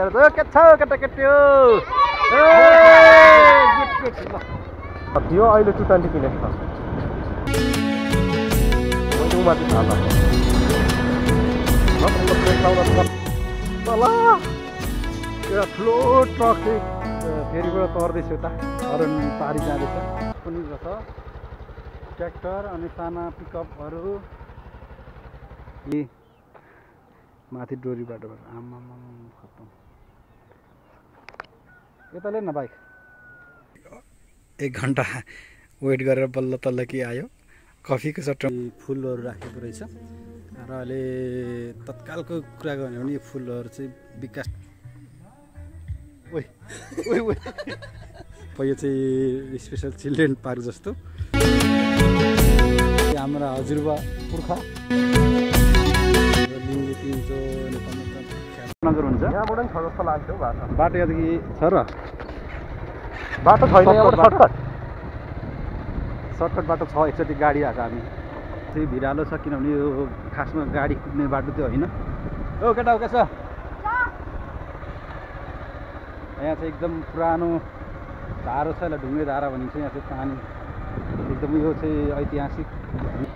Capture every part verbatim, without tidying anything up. لا माथि डोरी बाटो बाटो आमा खत्तम यता ले न बाइक एक घण्टा वेट गरेर बल्ल तल्ल कि आयो कफीको सट्टा फुलहरु राखेको रहेछ र अहिले तत्कालको कुरा गर्ने हो भने यो फुलहरु चाहिँ विकास ओइ ओइ ओइ पयो चाहिँ स्पेशल चिल्ड्रेन पार्क जस्तो हाम्रो हजुरबा पुर्खा बाटो यदि छ र बाटो छैन एउटा सर्टकट सर्टकट बाटो छ एकचोटि गाडी आएको हामी चाहिँ भिरालो छ किनभने यो खासमा गाडी कुद्ने बाटो त्यो हैन ओ केटा ओके छ यहाँ चाहिँ एकदम पुरानो धारा छ ल ढुङ्गे धारा भनिन्छ यहाँ चाहिँ पानी एकदम यो चाहिँ ऐतिहासिक हामी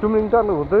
टुमिङ टर्न हुँदै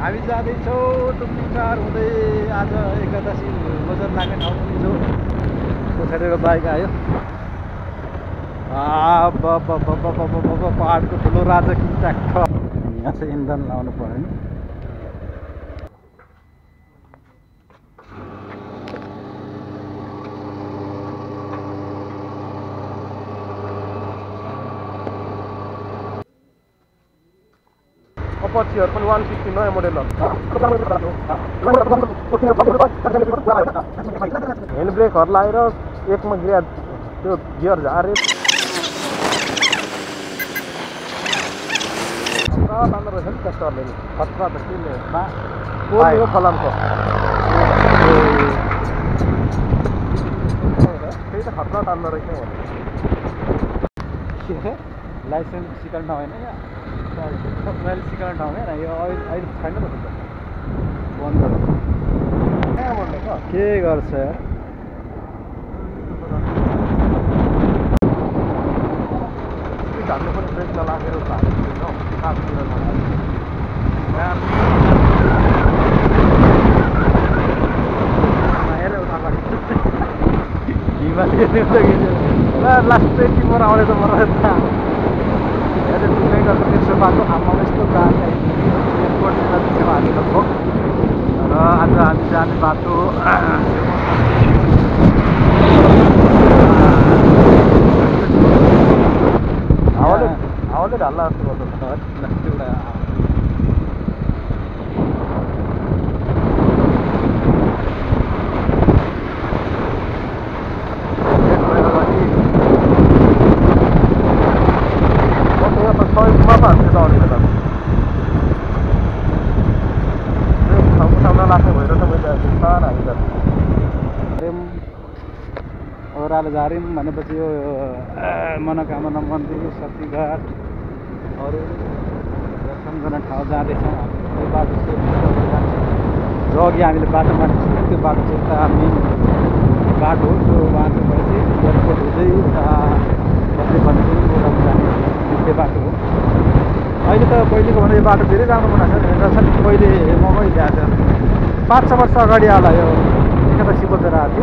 हामी जादै छौ टुम्नी चार हुँदै आज एकादशी बजार लाग्ने ठाउँ पनि छौ पोखरेको बाइक आयो आ ब ब ब ब ब ब ब पहाडको ठुलो राजा कि ट्याक्क यहाँ चाहिँ इन्धन लाउनु पर्यो नि पछि हरपन एक सय पचास नयाँ मोडल हो ह्यान्ड ब्रेक हर लाएर एकमा गियर त्यो गियर झारे आ राम्रो रहेछ नि ट्र्याक्टरले खतरा त के ले को यो फलामको त्यही त खतरा तान्नु रहेछ के लाइसेन्स सिकल नभएन या मैले सिकाउने ठाउँ हैन यो अहिले अहिले छैन त बन्द गर्नु के गर्छ यार त्यो झन्डै पनि ब्रेक नलागेर उतार्दिन्छ हो काफतिर यार माहेर उतार्ला हिमालले देख्दै गयो ला लास्ट चाहिँ तिम्रो आउने त मर्छ هذا التومين كان في الشباب أما مستقبل يكون هذا الشباب يكون هذا الشباب يكون هذا أولد الله سبحانه وتعالى जारिम भनेपछि यो मनोकामना मन्दिर सतीघाट अरु दर्शन गर्न ठाउँ जाँदैछौँ यो बाटो जो अघि हामीले बाटोमा त्यो बाटो चाहिँ त मेन बाटो हो त्यो बाटो भएपछि एयरपोर्ट हुँदै भन्दै भन्दै एउटा जाने त्यो बाटो हो अहिले त पहिलेको भने यो बाटो धेरै राम्रो बनाएको छ नि पहिले मगाइ ल्याएको पाँच छ वर्ष अगाडि आला यो एकादशी बजार आएको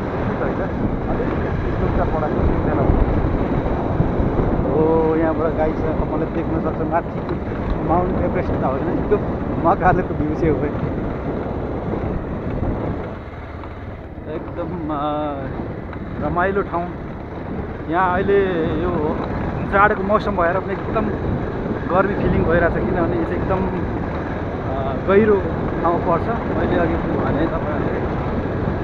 I गाइस मैं देखना सकता माथि माउंट एवरेस्ट त होइन त्यो मकालेको भ्यू चाहिँ हो एकदम रमाइलो ठाउँ। यहाँ अहिले यो जाडोको मौसम भएर पनि एकदम गर्मी फिलिङ भइरहेछ किनभने यो एकदम गहिरो ठाउँ पर्छ। मैले अघि भने तपाईहरुले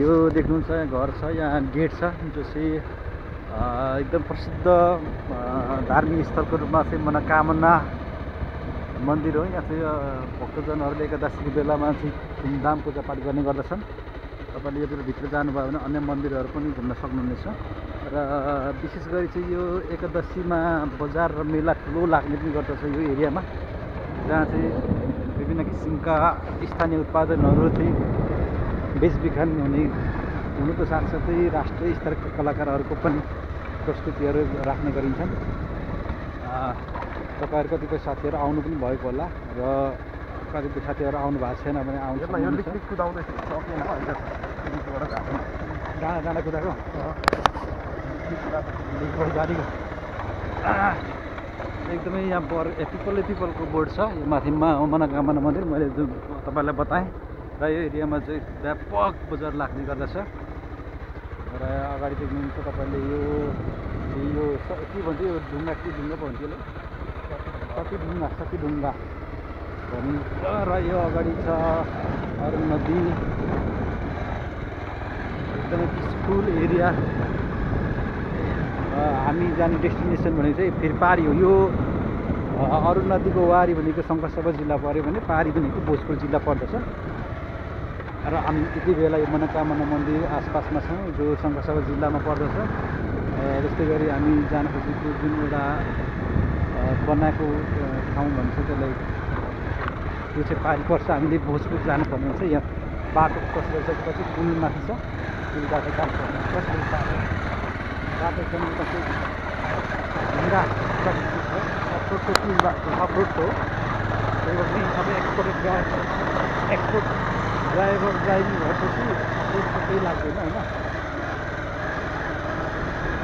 यो देख्नुहुन्छ यहाँ घर छ यहाँ गेट छ जो चाहिँ एकदम प्रसिद्ध धार्मिक स्थलको रूपमा चाहिँ मनोकामना मन्दिर हो। यहाँ चाहिँ भक्तजनहरूले एकादशीको बेलामा चाहिँ धुमधाम पूजापाठ गर्ने गर्दछन्। तपाईँले यो भित्र जानुभयो भने अन्य मन्दिरहरू पनि घुम्न सक्नुहुनेछ र विशेष गरी चाहिँ यो एकादशीमा बजार र मेला ठुलो लाग्ने पनि गर्दछ यो एरियामा जहाँ चाहिँ विभिन्न किसिमका स्थानीय उत्पादनहरू चाहिँ बेचबिखन हुने हुनुको साथसाथै राष्ट्रिय स्तरका कलाकारहरूको पनि प्रस्तुतिहरू राख्ने गरिन्छन्। तपाईँहरू कतिपय साथीहरू आउनु पनि भएको होला र कतिपय साथीहरू आउनु भएको छैन भने आउनु जाँदा कुदाको एकदमै यहाँ बर पिपलै पिपलको बोर्ड छ यो माथिमा मनोकामना मन्दिर मैले जो तपाईँलाई बताएँ र यो एरियामा चाहिँ व्यापक बजार लाग्ने गर्दछ। र अगाडि देख्नुहुन्छ तपाईँले यो यो के भन्छ यो ढुङ्गा के ढुङ्गा पो भन्थ्यो सती ढुङ्गा सती ढुङ्गा भनिन्छ र यो अगाडि छ अरुण नदी एकदमै पिसफुल एरिया। हामी जाने डेस्टिनेसन भनेको चाहिँ फेरि पारी हो। यो अरुण नदीको वारी भनेको शङ्करसभा जिल्ला पऱ्यो भने पारी भनेको भोजपुर जिल्ला पर्दछ र हामी त्यति बेला यो मनोकामना मन्दिर आसपासमा छौँ जो शङ्करसभा जिल्लामा पर्दछ। त्यस्तै गरी हामी जान खोजेको जुन एउटा बनाएको ठाउँ भन्छ त्यसलाई त्यो चाहिँ पारी पर्छ। हामीले भोजपुर जानुपर्ने हुन्छ यहाँ बाटो कसरी छ कति पुलमाथि छ पुल बाटो काम कसरी बाटो बाटो एकदम कसरी ढुङ्गा छोटो पुल बाटो अफरोड हो त्यही भएर सबै एक्सपोर्टेड गाडी एक्सपोर्ट ड्राइभर ड्राइभिङ भएपछि केही लाग्दैन होइन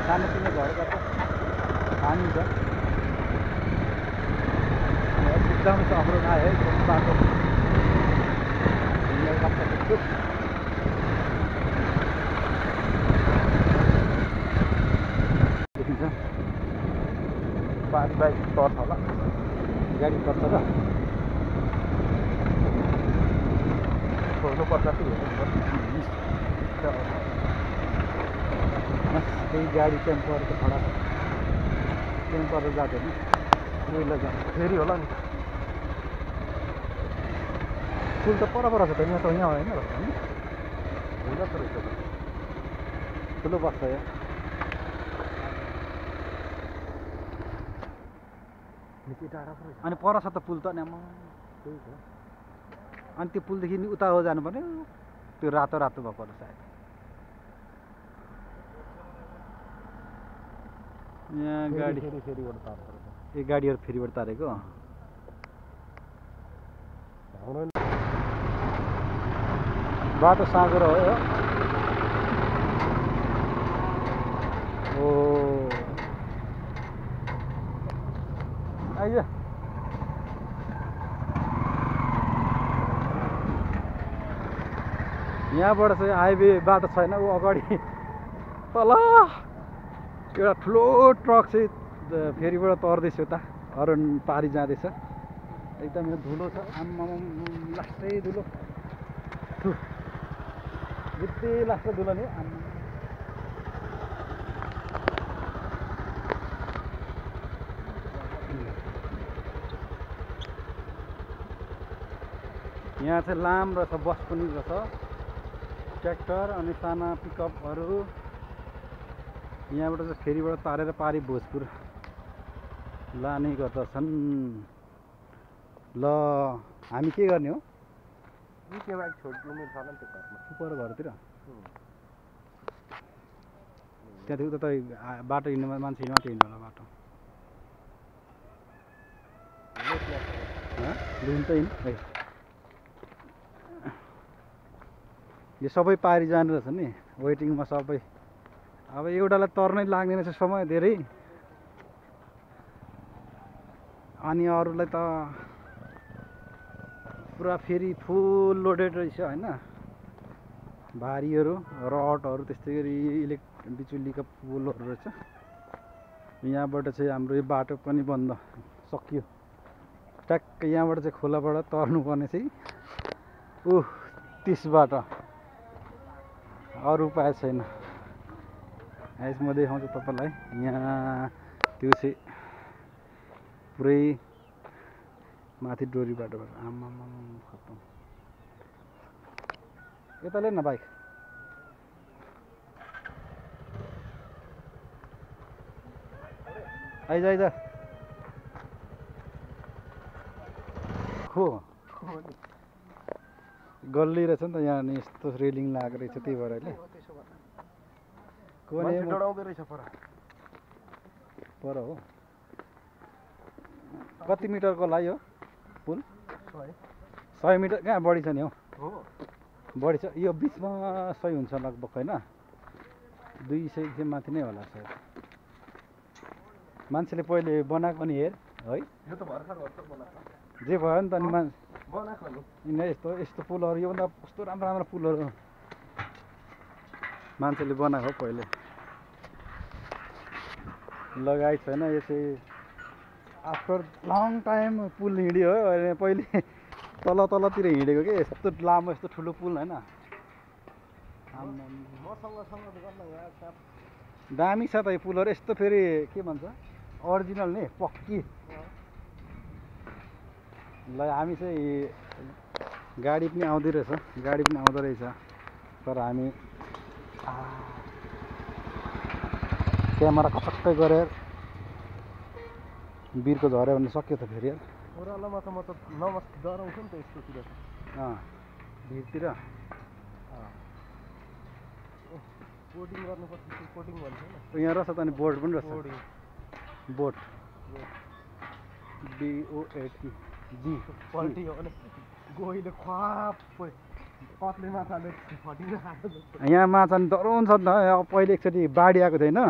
खानापिना घरका त पानी छ एकदम छ हाम्रो आयो एकदम बाटो देखिन्छ पाँच बाइक तर्छ होला गाडी तर्छ र छोड्नुपर्छ त्यही गाडी क्याम्पर त खडा क्याम्पर जाँदैन पहिला जान्छ फेरि होला नि पुल त पर पर छ त यहाँ त यहाँ होइन भुइला त रहेछ ठुलो बस्छ यहाँ पर छ त पुल त न्याम अनि त्यो पुलदेखि नि उता हो जानुपर्ने त्यो रातो रातो भएको होला सायद यहाँ गाडी फेरिबाट तारेको ए गाडीहरु फेरिबाट तारेको बाटो सागर हो यो ओ आइज यहाँबाट चाहिँ हाइवे बाटो छैन उ अगाडि तल एउटा ठुलो ट्रक चाहिँ फेरिबाट तर्दैछ उता अरुण पारी जाँदैछ एकदम धुलो छ आम्माम लास्टै धुलो यति लास्ट धुलो नि आम्मा यहाँ चाहिँ लामो छ बस पनि रहेछ ट्रैक्टर अनि साना पिकअपहरु यहाँबाट चाहिँ फेरिबाट तारेर पारी भोजपुर लाने गर्दछन् ल हामी के गर्ने हो यो के बाइक छोड्नु छ न त्यो घरमा सुपर घरतिर त्यतै उता त बाटो हिँड्ने मान्छे हिँड्न त्यही होला बाटो ह लुन्दै है यो सबै पारी जानु रहेछ नि वेटिङमा सबै अब एउटालाई तर्नै लाग्दैन छ समय धेरै अनि अरुलाई त पुरा फेरि फुल लोडेड रहेछ हैन भारीहरु रडहरु त्यस्तै गरी इलेक्ट्रिक बिजुलीका पोलहरु रहेछ यहाँबाट चाहिँ हाम्रो यो बाटो पनि बन्द सकियो ट्याक यहाँबाट चाहिँ खोलाबाट तर्नु पर्ने चाहिँ उ त्यसबाट अरु उपाय छैन आइज म देखाउँछु तपाईलाई यहाँ त्यो चाहिँ पुरै माथि डोरी बाटोबाट आमामा खतम यता ले न बाइक आइज आइज हो गल्ली रहेछ नि त यहाँ नि यस्तो रेलिङ लागेको रहेछ त्यही भएर अहिले कोले डडाउँदै रहेछ पर पर हो कति मिटरको लागि हो पुल सय मिटर कहाँ बढी छ नि हौ हो बढी छ यो बीचमा सय हुन्छ लगभग हैन दुई सय के माथि नै होला सायद मान्छेले पहिले बनाएको नि हेर है यो त भर्खर भर्खर बनाएको जे भयो नि त नि मान्छे यस्तो यस्तो पुलहरु यो भन्दा कस्तो राम्रो राम्रो पुलहरु मान्छेले बनाएको पहिले लगाइ छैन यो चाहिँ आफ्टर लङ टाइम पुल हिँड्यो हो पहिले तल तलतिर हिँडेको के यस्तो लामो यस्तो ठुलो पुल हैन दामी छ त यो पुलहरु यस्तो फेरि के भन्छ ओरिजिनल नि पक्की ल हामी चाहिँ गाडी पनि आउँदै रहेछ गाडी पनि आउँदै रहेछ तर हामी क्यामेरा खटक्कै गरेर बिरको झर्यो भने सक्यो त फेरि ओरालोमा त म त नमस् डराउँछु नि त यस्तोतिर अँ भिरतिर अँ बोटिङ गर्नुपर्छ बोटिङ भन्छ नि यहाँ रहेछ त अनि बोट पनि रहेछ बोट B O A T G पल्टी भने गोइले ख्वाप पत्ले माछाले फटिरा यहाँ माछा नि डराउन छ नि त पहिले एकचोटी बाढी आएको थिएन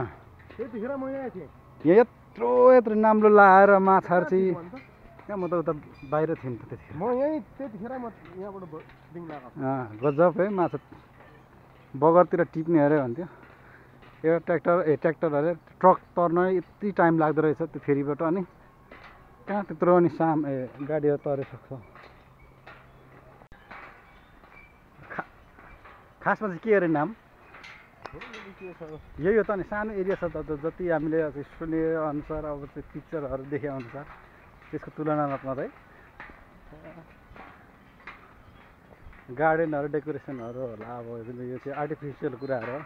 त्यतिखेर म यहाँ थिएँ यहाँ यत्रो यत्रो नाम्लो लाएर माछाहरु चाहिँ यहाँ म त उता बाहिर थिएँ नि त त्यतिखेर म यही त्यतिखेर म यहाँबाट बोटिङ लगाएको अँ गजब है माछा बगरतिर टिप्ने अरे भन्थ्यो एउटा ट्र्याक्टर ए ट्र्याक्टर अरे ट्रक तर्न यति टाइम लाग्दो रहेछ त्यो फेरिबाट अनि कहाँ त्यत्रो अनि साम ए गाडीहरू तरेसक्छ खासमा चाहिँ के अरे नाम यही हो त नि सानो एरिया छ त जति हामीले सुने अनुसार अब त्यो पिक्चरहरू देखे अनुसार त्यसको तुलनामा मात्रै गार्डनहरू डेकोरेसनहरू होला अब यो चाहिँ आर्टिफिसियल कुराहरू हो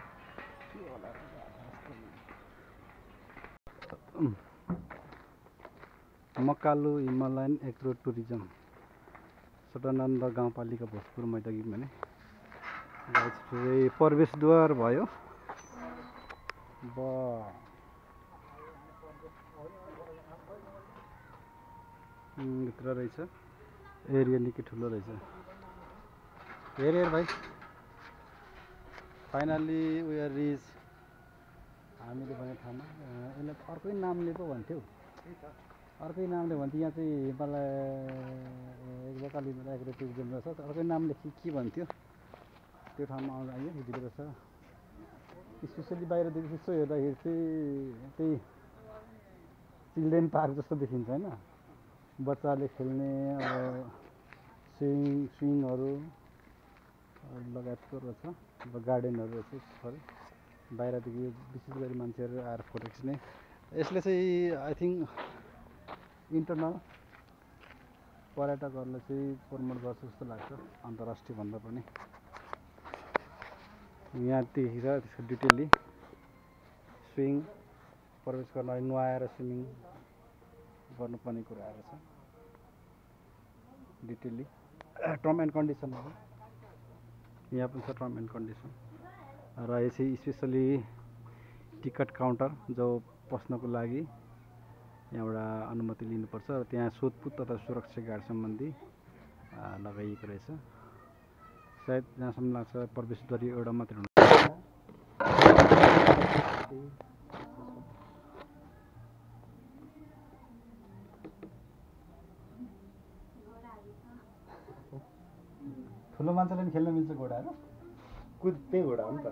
Makalu Himalayan agro tourism Sadanand गाउँपालिका भोजपुर मैदागी भने प्रवेशद्वार भयो भित्र रहेछ एरिया निकै ठुलो रहेछ हेर हेर भाइ फाइनली वी आर रिच हामीले भने ठामा यसले अर्को नामले पो भन्थ्यो अर्कै नामले भन्थ्यो यहाँ चाहिँ हिमालय एकल हिमालय एग्रो टुरिज्म रहेछ अर्कै नामले के के भन्थ्यो त्यो ठाउँमा आउनु आयो यति रहेछ स्पेसली बाहिरदेखि यसो हेर्दाखेरि चाहिँ त्यही चिल्ड्रेन पार्क जस्तो देखिन्छ हैन बच्चाले खेल्ने अब स्विङ स्विङहरु लगायतको रहेछ अब गार्डनहरु रहेछ सर बाहिरदेखि विशेष गरी मान्छेहरु आएर फोटो खिच्ने यसले चाहिँ आई थिंक इन्टरनल पर्यटकहरुले चाहिँ प्रमोट गर्छ जस्तो लाग्छ अन्तर्राष्ट्रिय भन्दा पनि यहाँ देखेर त्यसको डिटेलली स्विङ प्रवेश गर्न नुहाएर स्विमिङ गर्नुपर्ने कुराहरु छ डिटेलली टर्म एन्ड कन्डिसन हो यहाँ पनि छ टर्म एन्ड कन्डिसन र यो चाहिँ स्पेशली टिकट काउन्टर जो पस्नको लागि एउटा अनुमति लिनुपर्छ र त्यहाँ सोधपुछ तथा सुरक्षा गार्ड सम्बन्धी लगाइएको रहेछ सायद जहाँसम्म लाग्छ प्रवेशद्वार एउटा मात्र हुन्छ ठुलो मान्छेले पनि खेल्न मिल्छ घोडाहरु कुद्ने घोडा हो नि त ए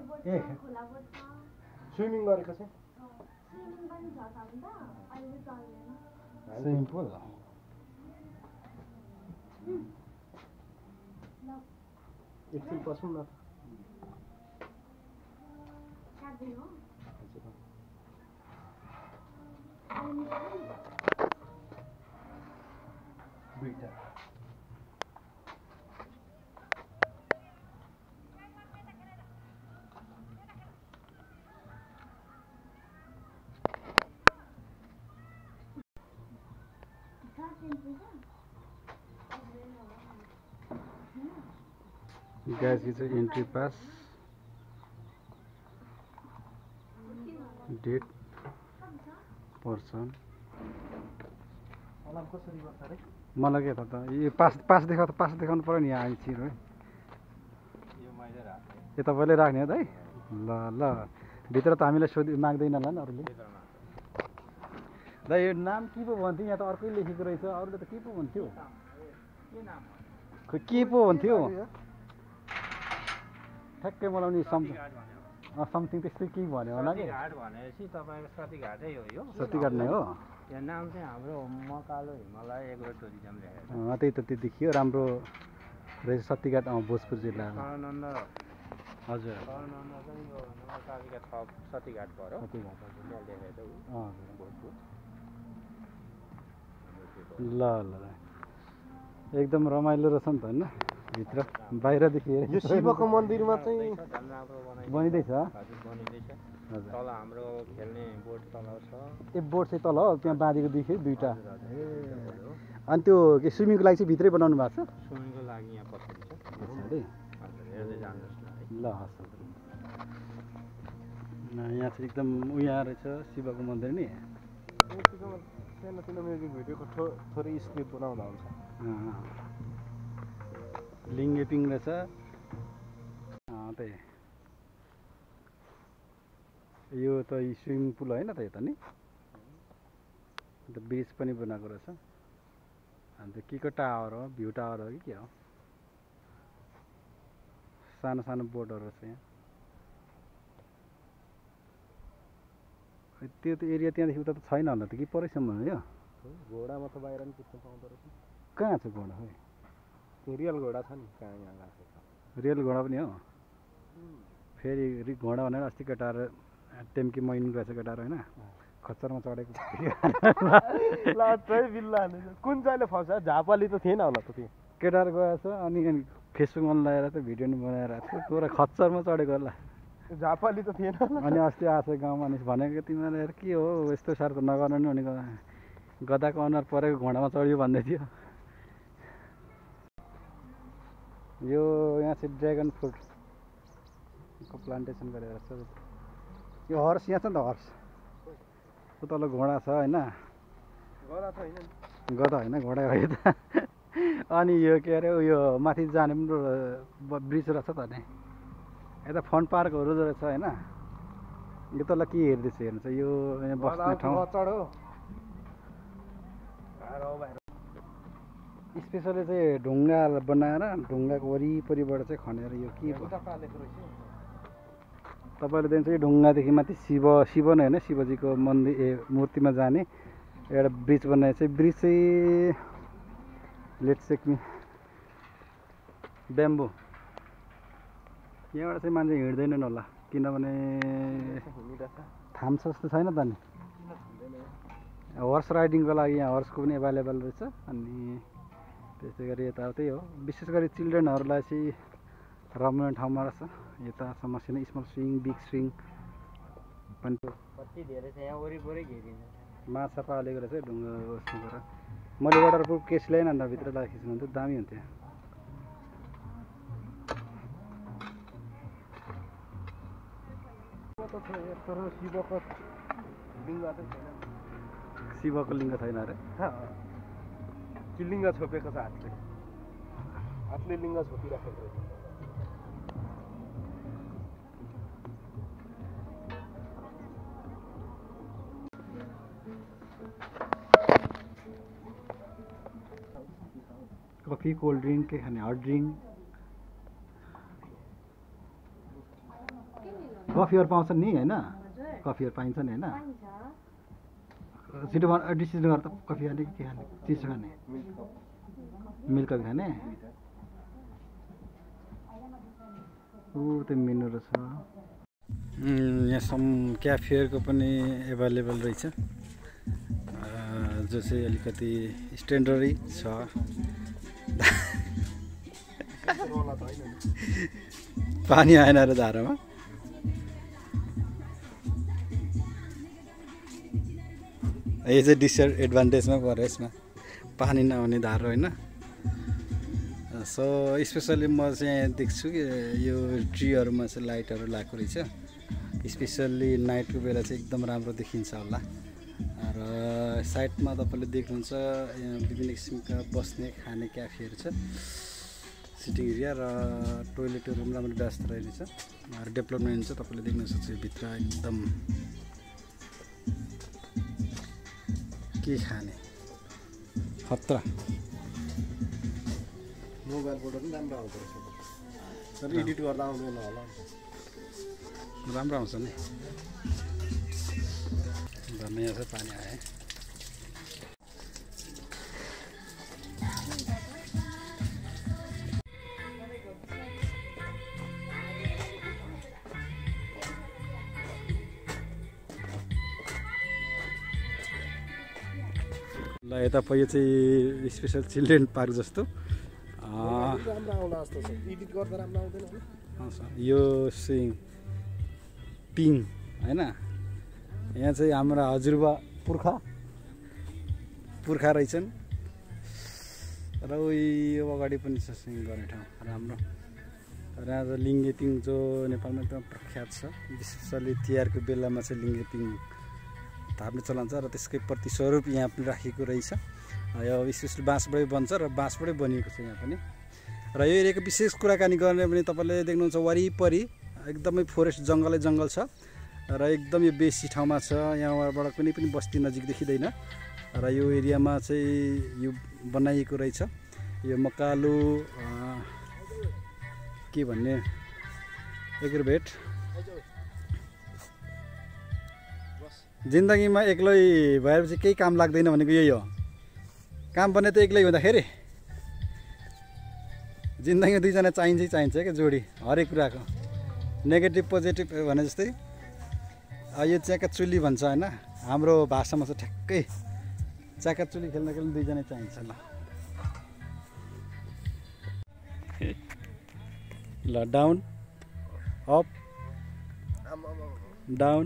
स्विमिङ गरेको छ स्विमिङ पुल एकछिन पसौँ न दुईटा गाइस यो चाहिँ एन्ट्री पास डेट पर्सन मलाई के थाहा त यो पास पास देखा त पास देखाउनु पर्यो नि यहाँ आइछि है यो तपाईँले राख्ने हो दाइ ल ल भित्र त हामीलाई सोधि माग्दैन होला नि अरूले दाइ यो नाम के पो भन्थ्यो यहाँ त अर्कै लेखेको रहेछ अरूले त के पो भन्थ्यो खोइ के पो भन्थ्यो ठ्याक्कै मलाई नि समथिङ समथिङ त्यस्तै के भन्यो होला नि घाट भनेपछि तपाईको सतीघाटै हो यो सतीघाट नै हो यहाँ नाम चाहिँ हाम्रो मकालो हिमालय एग्रो टुरिज्म लेखेको छ अ त्यही त त्यो देखियो राम्रो रहेछ सतीघाट भोजपुर जिल्लामा सदानन्द हजुर सदानन्द चाहिँ यो नगरपालिका थप सतीघाट भएर लेखेको छ अ भोजपुर ल ल एकदम रमाइलो रहेछ नि त हैन भित्र बाहिरदेखि यो शिवको मन्दिरमा चाहिँ बनिदैछ हजुर बनिदैछ तल हाम्रो खेल्ने बोट तल छ त्यो बोट चाहिँ तल हो त्यहाँ बाँधेको देखे दुईटा ए अनि त्यो के स्विमिङको लागि चाहिँ भित्रै बनाउनु भएको छ स्विमिङको लागि यहाँ पछाडी छ पछाडी हजुर हेर्दै जानुहोस् न ल हस् यहाँ चाहिँ एकदम उहाँ रहेछ शिवको मन्दिर नि सानो सानो म्युजिक भिडियोको थोरै स्क्रिप्ट बनाउँदा हुन्छ लिङ्गेपिङ रहेछ त्यही यो त स्विमिङ पुल होइन त यो त नि अन्त ब्रिज पनि बनाएको रहेछ अन्त के को टावर हो भ्यू टावर हो कि के हो सानो सानो बोटहरू रहेछ यहाँ त्यो त एरिया त्यहाँदेखि उता त छैन होला त कि परैसम्म हो यो घोडामा त बाहिर पनि कुद्नु पाउँदो रहेछ कहाँ छ घोडा खै रियल घोडा छ नि कहाँ यहाँ राखेको रियल घोडा पनि हो फेरि घोडा भनेर अस्ति केटाएर टेम्की महिनु गएछ केटाएर होइन खच्चरमा चढेको कुन चाहिँले फस्छ झापाली त थिएन होला त त्यो केटाएर गएछ अनि फेसबुकमा लगाएर त भिडियो पनि बनाएर थियो त्यो र खच्चरमा चढेको होला झापाली त थिएन अनि अस्ति आएको गाउँमा भनेको तिमीलाई के हो यस्तो साह्रो त नगर्नु नि भनेको गदा को अनुहार परेको घोडामा चढ्यो भन्दै थियो। यो यहाँ चाहिँ ड्रैगन फ्रूट को प्लान्टेसन गरेर छ। यो हर्स यहाँ छ नि त, हर्स त्यो तल घोडा छ हैन, गदा त हैन, गदा हैन घोडा हो यो त। अनि यो के अरे यो माथि जाने पनि ब्रिज रहेछ त नि, यता फन पार्कहरु रहेछ हैन। यो तल के हेर्दैछ हेर्नु छ, यो बस्ने ठाउँ स्पेशली चाहिँ ढुङ्गा बनाएर ढुङ्गाको वरिपरिबाट चाहिँ खनेर यो के तपाईँले दिन्छ। यो ढुङ्गादेखि माथि शिव शिव नै होइन, शिवजीको मन्दिर ए मूर्तिमा जाने एउटा ब्रिज बनाए चाहिँ, ब्रिज चाहिँ लेट्स से ब्याम्बो। यहाँबाट चाहिँ मान्छे हिँड्दैनन् होला किनभने थाम्छ जस्तो छैन त नि। हर्स राइडिङको लागि यहाँ हर्सको पनि एभाइलेबल रहेछ। अनि त्यसै गरी यताउतै हो, विशेष गरी चिल्ड्रेनहरूलाई चाहिँ रमाउने ठाउँमा रहेछ। यता समस्या नै स्मल स्विङ बिग स्विङ पनि कति धेरै छ यहाँ वरिपरि घेरिन्छ। माछा पालेको रहेछ ढुङ्गा बस्नु गरेर। मैले वाटरप्रुफ केस ल्याएन अन्त भित्र राखेको छु, हुन्थ्यो दामी हुन्थ्यो। तर शिवको लिङ्ग छैन, शिवको लिङ्ग छैन अरे, लिङ्ग छोपेको छ हातले, हातले लिङ्ग छोपिराखेको छ। कफी कोल्ड ड्रिंक के खाने, हट ड्रिंक कफीहरू पाउँछन् नि हैन, कफीहरू पाइन्छ नि हैन। छिटो डिसिजन गर्दा त कफी खाने कि के खाने, चिसो खाने मिल्क कफी खाने। ऊ त्यो मेनु रहेछ। यहाँसम्म क्याफेहरूको पनि एभाइलेबल रहेछ, जो चाहिँ अलिकति स्ट्यान्डर्डै छ। पानी आएन र धारामा। यो चाहिँ डिसएडभान्टेजमा पऱ्यो यसमा, पानी नहुने धारो होइन। सो स्पेसली म चाहिँ देख्छु कि यो ट्रीहरूमा चाहिँ लाइटहरू लगाएको रहेछ, स्पेसल्ली नाइटको बेला चाहिँ एकदम राम्रो देखिन्छ होला। र साइडमा तपाईँले देख्नुहुन्छ यहाँ विभिन्न किसिमका बस्ने खाने क्याफेहरू छ, सिटिङ एरिया र टोइलेटहरू पनि राम्रो व्यवस्था रहेको छ। डेभलपमेन्ट छ, तपाईँले देख्न सक्छ भित्र एकदम के खाने खतरा। मोबाइल फोटो पनि राम्रो आउँदो रहेछ, एडिट गर्दा आउँदैन होला, राम्रो आउँछ नि। झर्ने यहाँ चाहिँ पानी आयो। ल यता पो यो चाहिँ स्पेसल चिल्ड्रेन पार्क जस्तो यो सिङ पिङ हैन। यहाँ चाहिँ हाम्रा हजुरबा पुर्खा पुर्खा रहेछन् र उयो अगाडि पनि छ सिङ गर्ने ठाउँ राम्रो। र आज लिङ्गे पिङ जो नेपालमा एकदम प्रख्यात छ, विशेष गरी तिहारको बेलामा चाहिँ लिङ्गे पिङ थाप्ने चलन छ। र त्यसकै प्रतिस्वरूप यहाँ पनि राखेको रहेछ। यो विशेष बाँसबाटै बन्छ र बाँसबाटै बनिएको छ यहाँ पनि। र यो एरियाको विशेष कुराकानी गर्ने भने तपाईँले देख्नुहुन्छ वरिपरि एकदमै फरेस्ट जङ्गलै जङ्गल छ र एकदम यो बेसी ठाउँमा छ। यहाँबाट कुनै पनि बस्ती नजिक देखिँदैन र यो एरियामा चाहिँ यो बनाइएको रहेछ। यो मकालु के भन्ने एग्रोभेट, जिन्दगीमा एक्लै भएपछि केही काम लाग्दैन भनेको यही हो। काम पनि त एक्लै हुँदाखेरि, जिन्दगीमा दुईजना चाहिन्छै चाहिन्छ क्या जोडी, हरेक कुराको नेगेटिभ पोजिटिभ भने जस्तै। यो च्याकाचुली भन्छ होइन हाम्रो भाषामा, चाहिँ ठ्याक्कै च्याकाचुली खेल्नको लागि दुईजना चाहिन्छ। ल ल डाउन अप डाउन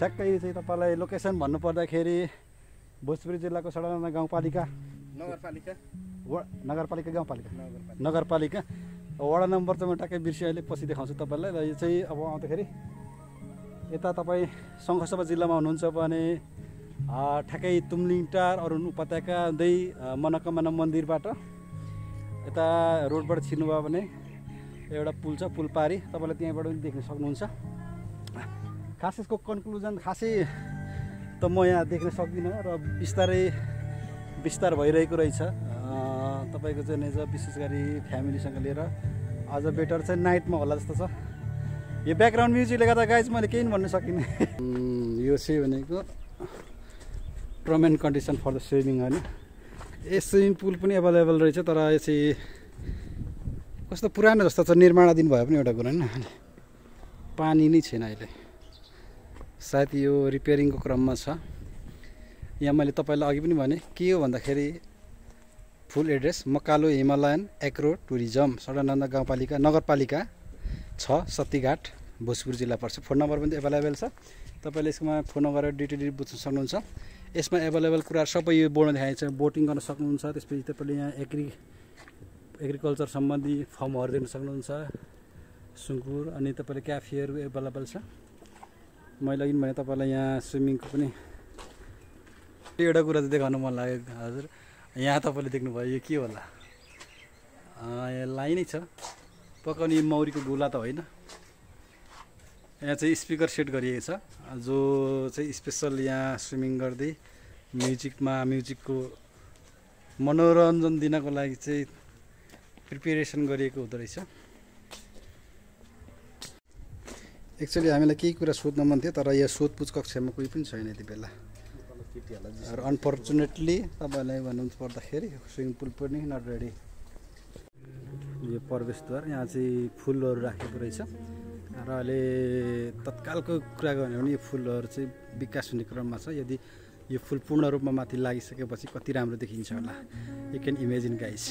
ठ्याक्कै चाहिँ तपाईलाई लोकेसन भन्नु पर्दाखेरि भोजपुर जिल्लाको सडना गाउँपालिका नगरपालिका नगरपालिका गाउँपालिका नगरपालिका वडा नम्बर चाहिँ म ठ्याक्कै बिर्से अहिले पछि देखाउँछु तपाईलाई। र यो चाहिँ अब आउँदाखेरि यता तपाई शङ्खसभा जिल्लामा हुनुहुन्छ भने ठ्याक्कै तुमलिङटार अरुण उपत्यका हुँदै मनकमना मन्दिरबाट यता रोडबाट छिर्नुभयो भने एउटा पुल छ पुल पारी तपाईले त्यहाँबाट पनि देख्न सक्नुहुन्छ। खास यसको कन्क्लुजन खासै त म यहाँ देख्न सक्दिनँ र बिस्तारै विस्तार भइरहेको रहेछ। तपाईको चाहिँ नि विशेष गरी फ्यामिलीसँग लिएर अझ बेटर चाहिँ नाइटमा होला जस्तो छ। यो ब्याकग्राउन्ड म्युजिकले गर्दा गाइज मैले केही भन्न सकिनँ। यो चाहिँ भनेको term and condition for the swimming होइन। ए स्विमिङ पुल पनि एभाइलेबल रहेछ तर यो चाहिँ कस्तो पुरानो जस्तो छ निर्माणाधीन भए पनि एउटा कुरा हैन पानी नै छैन अहिले। सायद यो रिपेयरिङको क्रममा छ। यहाँ मैले तपाईलाई अघि पनि भने के हो भन्दाखेरि full address Makalu Himalayan agro tourism Sadanand गाउँपालिका नगरपालिका छ सतीघाट भोजपुर जिल्ला पर्छ। फोन नम्बर पनि एभाइलेबल छ तपाईले यसमा फोन गरेर डिटेल बुझ्न सक्नुहुन्छ। यसमा एभाइलेबल कुराहरु सबै यो बोर्डमा देखाइन्छ। बोटिङ गर्न सक्नुहुन्छ। त्यसपछि तपाईले यहाँ एग्री एग्रिकल्चर सम्बन्धी फर्महरु दिन सक्नुहुन्छ सुंगुर अनि तपाईले क्याफेहरु एभेलेबल छ। मैले अघि भने तपाईलाई यहाँ स्विमिङको पनि एउटा कुरा चाहिँ देखाउन मन लाग्यो हजुर। यहाँ तपाईले देख्नुभयो यो के होला लाइनै छ पकाउने मौरीको गोला त होइन। यहाँ चाहिँ स्पिकर सेट गरिएको छ जो चाहिँ स्पेशल यहाँ स्विमिङ गर्दै म्युजिकमा म्युजिकको मनोरञ्जन दिनको लागि चाहिँ प्रिपेरेसन गरिएको हुँदो रहेछ। एक्चुअली हामीलाई केही कुरा सोध्न मन थियो तर यहाँ सोधपुछ कक्षमा कोही पनि छैन यति बेला। र अनफर्चुनेटली तपाईँलाई भन्नु पर्दाखेरि स्विमिङ पुल पनि नट रेडी। यो प्रवेशद्वार यहाँ चाहिँ फुलहरू राखेको रहेछ र अहिले तत्कालको कुरा गर्ने हो भने यो फुलहरू चाहिँ विकास हुने क्रममा छ। यदि यो फुल पूर्ण रूपमा माथि लागिसकेपछि कति राम्रो देखिन्छ होला। You can imagine guys.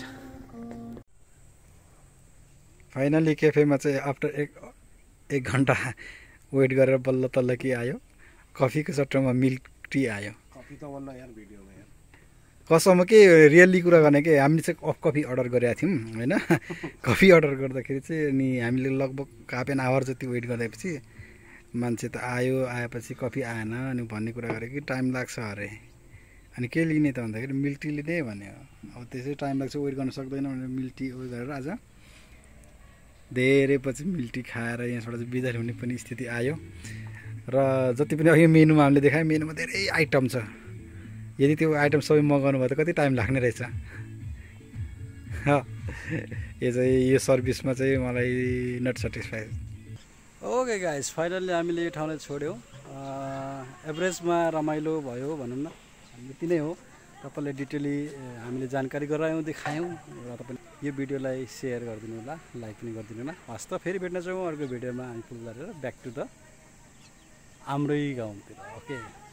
Finally क्याफेमा चाहिँ आफ्टर एक एक घन्टा वेट गरेर बल्ल तल्ल के आयो कफीको सट्टामा मिल्क टी आयो। कफी त बल्ल यार भिडियोमा यार कसम के रियल्ली कुरा गर्ने के हामीले चाहिँ कफी अर्डर गरेका थियौँ हैन। कफी अर्डर गर्दाखेरि चाहिँ अनि हामीले लगभग हाफ एन आवर जति वेट गरेपछि मान्छे त आयो आएपछि कफी आएन अनि भन्ने कुरा गरे कि टाइम लाग्छ अरे अनि के लिने त भन्दाखेरि मिल्क टी लिने भन्यो। अब त्यसै टाइम लाग्छ वेट गर्न सक्दैन भनेर मिल्क टी उयो गरेर आज धेरै पछि मिल्टी खाएर यहाँबाट चाहिँ बिदा हुने पनि स्थिति आयो। र जति पनि अघि मेनुमा हामीले देखायो मेनुमा धेरै आइटम छ। यदि त्यो आइटम सबै मगाउनु भयो त कति टाइम लाग्ने रहेछ। यो चाहिँ यो सर्भिसमा चाहिँ मलाई not satisfy. Okay guys finally हामीले यो ठाउँलाई छोड्यौँ। एभरेजमा रमाइलो भयो भनौँ न यति नै हो। तपाईँलाई डिटेली हामीले जानकारी गरायौँ देखायौँ र तपाईँ यो भिडियोलाई सेयर गरिदिनु होला लाइक पनि गरिदिनु होला। हस् त फेरि भेट्न चाहौँ अर्को भिडियोमा। हामी पुल गरेर ब्याक टु द आम्रै गाउँतिर। ओके।